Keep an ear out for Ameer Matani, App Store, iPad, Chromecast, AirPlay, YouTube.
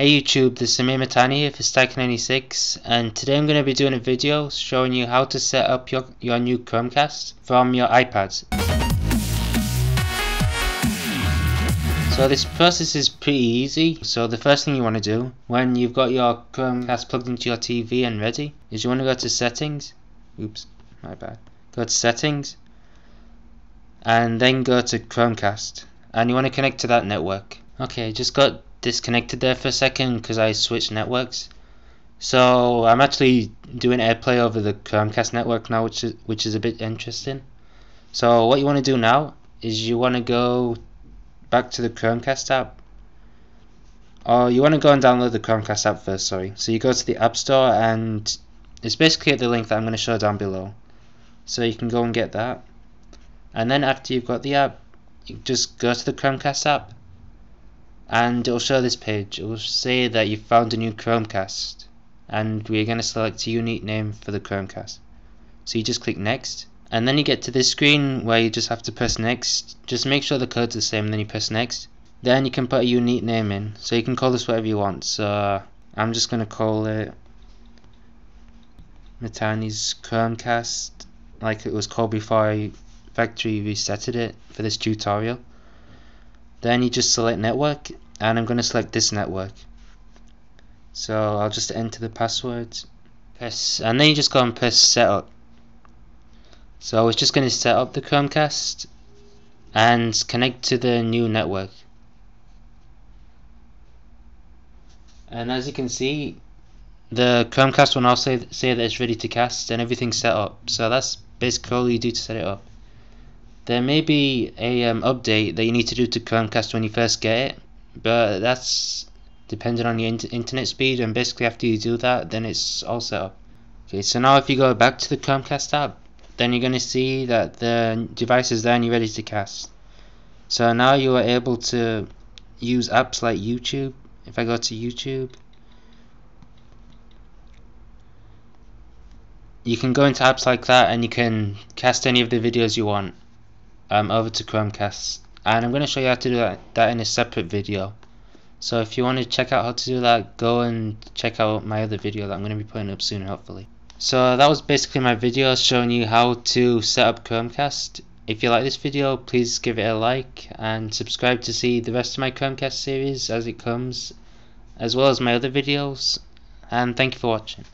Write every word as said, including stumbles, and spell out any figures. Hey YouTube, this is Ameer Matani here for Stack ninety-six, and today I'm going to be doing a video showing you how to set up your, your new Chromecast from your iPad. So this process is pretty easy. So the first thing you want to do when you've got your Chromecast plugged into your T V and ready is you want to go to settings. Oops, my bad. Go to settings and then go to Chromecast, and you want to connect to that network. Okay, just got disconnected there for a second because I switched networks. So I'm actually doing AirPlay over the Chromecast network now, which is which is a bit interesting. So what you want to do now is you want to go back to the Chromecast app, or you want to go and download the Chromecast app first, sorry. So you go to the App Store, and it's basically at the link that I'm going to show down below. So you can go and get that, and then after you've got the app, you just go to the Chromecast app and it'll show this page. It will say that you've found a new Chromecast, and we're going to select a unique name for the Chromecast. So you just click next, and then you get to this screen where you just have to press next. Just make sure the code's the same, then you press next. Then you can put a unique name in, so you can call this whatever you want. So I'm just going to call it Matani's Chromecast, like it was called before I factory resetted it for this tutorial. Then you just select network, and I'm going to select this network. So I'll just enter the password, press, and then you just go and press setup. So I was just going to set up the Chromecast and connect to the new network. And as you can see, the Chromecast will now say, say that it's ready to cast and everything's set up. So that's basically all you do to set it up. There may be a um, update that you need to do to Chromecast when you first get it, but that's dependent on your in internet speed, and basically after you do that, then it's all set up. Okay, so now if you go back to the Chromecast app, then you're going to see that the device is there and you're ready to cast. So now you are able to use apps like YouTube. If I go to YouTube, you can go into apps like that and you can cast any of the videos you want. Um, over to Chromecast, and I'm going to show you how to do that, that in a separate video. So if you want to check out how to do that, go and check out my other video that I'm going to be putting up soon, hopefully. So that was basically my video showing you how to set up Chromecast. If you like this video, please give it a like and subscribe to see the rest of my Chromecast series as it comes, as well as my other videos, and thank you for watching.